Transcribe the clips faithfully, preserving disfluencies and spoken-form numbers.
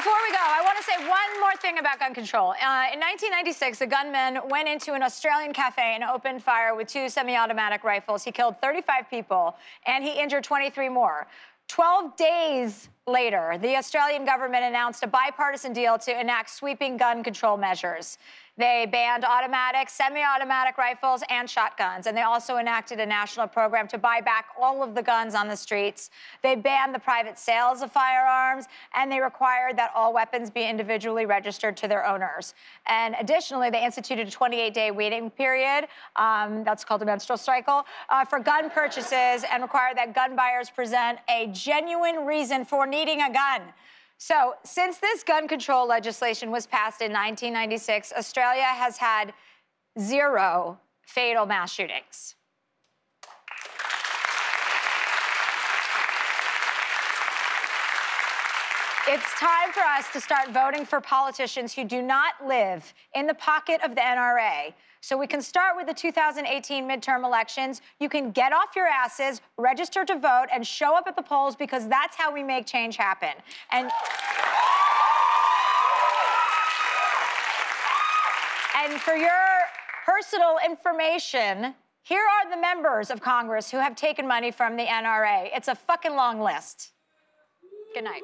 Before we go, I want to say one more thing about gun control. Uh, in nineteen ninety-six, a gunman went into an Australian cafe and opened fire with two semi-automatic rifles. He killed thirty-five people, and he injured twenty-three more. Twelve days later, the Australian government announced a bipartisan deal to enact sweeping gun control measures. They banned automatic, semi-automatic rifles, and shotguns, and they also enacted a national program to buy back all of the guns on the streets. They banned the private sales of firearms, and they required that all weapons be individually registered to their owners. And additionally, they instituted a twenty-eight day waiting period, um, that's called a menstrual cycle, uh, for gun purchases, and required that gun buyers present a genuine reason for needing a gun. So, since this gun control legislation was passed in nineteen ninety-six, Australia has had zero fatal mass shootings. It's time for us to start voting for politicians who do not live in the pocket of the N R A. So we can start with the two thousand eighteen midterm elections. You can get off your asses, register to vote, and show up at the polls, because that's how we make change happen. And, and for your personal information, here are the members of Congress who have taken money from the N R A. It's a fucking long list. Good night.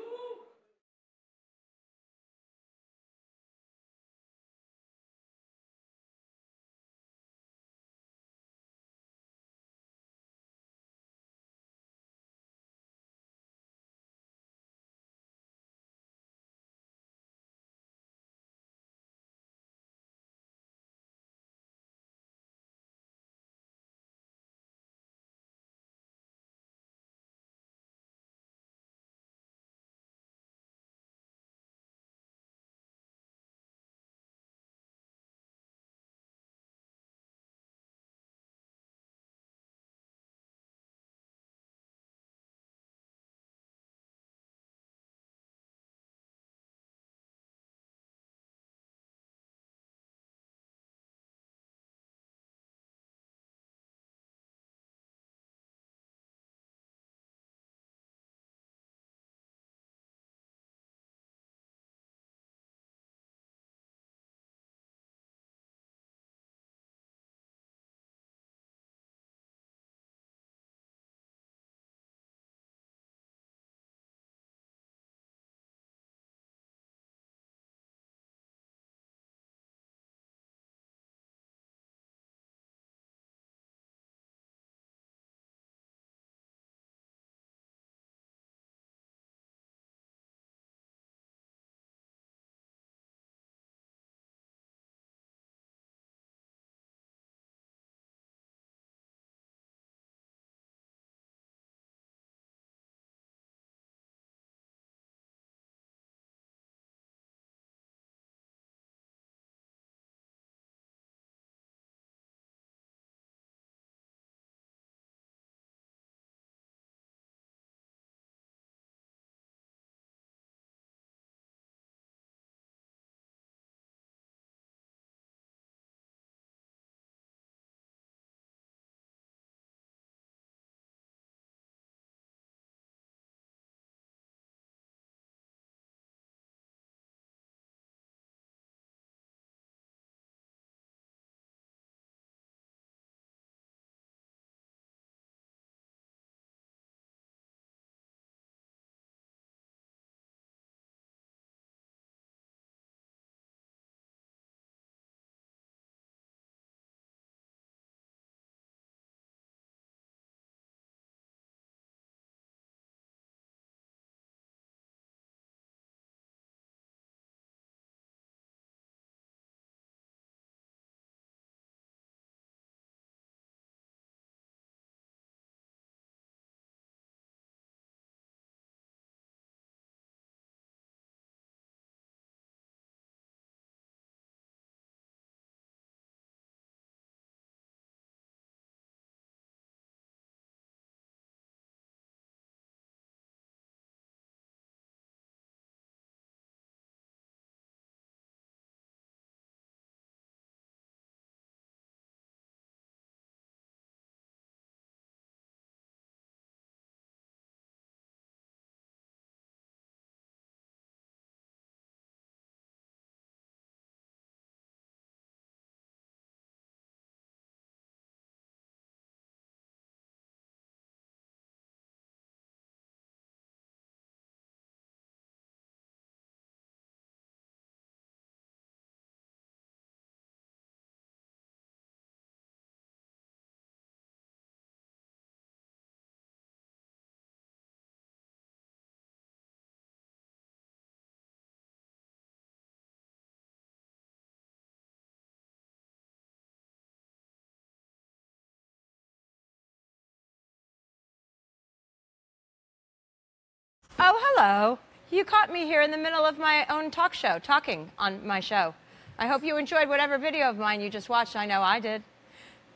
Oh, hello. You caught me here in the middle of my own talk show, talking on my show. I hope you enjoyed whatever video of mine you just watched. I know I did.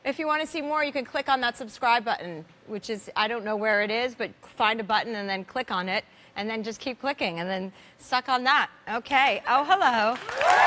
If you want to see more, you can click on that subscribe button, which is, I don't know where it is, but find a button and then click on it, and then just keep clicking, and then suck on that. Okay. Oh, hello.